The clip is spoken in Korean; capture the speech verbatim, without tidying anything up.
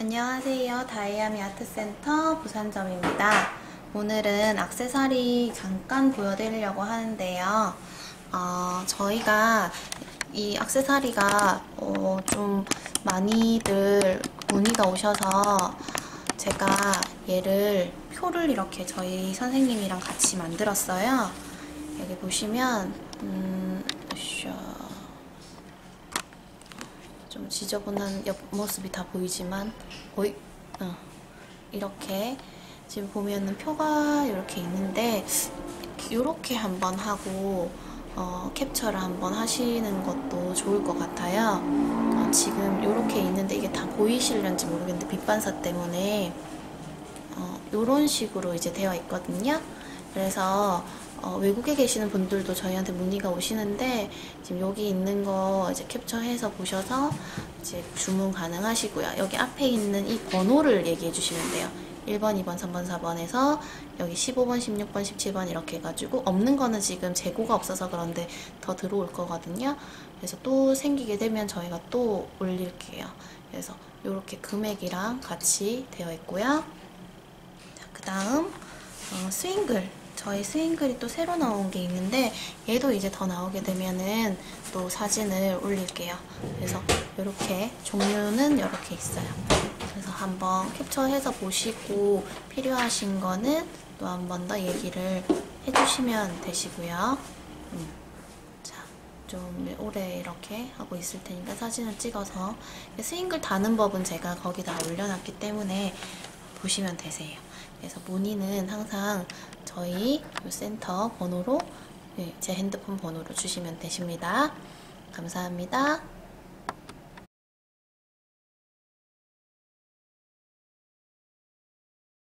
안녕하세요. 다이아미 아트센터 부산점입니다. 오늘은 액세서리 잠깐 보여드리려고 하는데요. 어, 저희가 이 액세서리가 어, 좀 많이들 문의가 오셔서 제가 얘를 표를 이렇게 저희 선생님이랑 같이 만들었어요. 여기 보시면 음, 좀 지저분한 옆모습이 다 보이지만 어이, 어, 이렇게 지금 보면은 표가 이렇게 있는데 이렇게 한번 하고 어, 캡처를 한번 하시는 것도 좋을 것 같아요. 어, 지금 이렇게 있는데 이게 다 보이실런지 모르겠는데 빛반사 때문에 어, 이런 식으로 이제 되어 있거든요. 그래서 어, 외국에 계시는 분들도 저희한테 문의가 오시는데 지금 여기 있는 거 이제 캡처해서 보셔서 이제 주문 가능하시고요. 여기 앞에 있는 이 번호를 얘기해 주시면 돼요. 일 번, 이 번, 삼 번, 사 번에서 여기 십오 번, 십육 번, 십칠 번 이렇게 해가지고 없는 거는 지금 재고가 없어서 그런데 더 들어올 거거든요. 그래서 또 생기게 되면 저희가 또 올릴게요. 그래서 이렇게 금액이랑 같이 되어 있고요. 자, 그 다음 어, 스윙글. 저희 스윙글이 또 새로 나온 게 있는데 얘도 이제 더 나오게 되면은 또 사진을 올릴게요. 그래서 이렇게 종류는 이렇게 있어요. 그래서 한번 캡처해서 보시고 필요하신 거는 또 한 번 더 얘기를 해주시면 되시고요. 음. 자, 좀 오래 이렇게 하고 있을 테니까 사진을 찍어서 스윙글 다는 법은 제가 거기다 올려놨기 때문에 보시면 되세요. 그래서 문의는 항상 저희 센터 번호로, 제 핸드폰 번호로 주시면 되십니다. 감사합니다.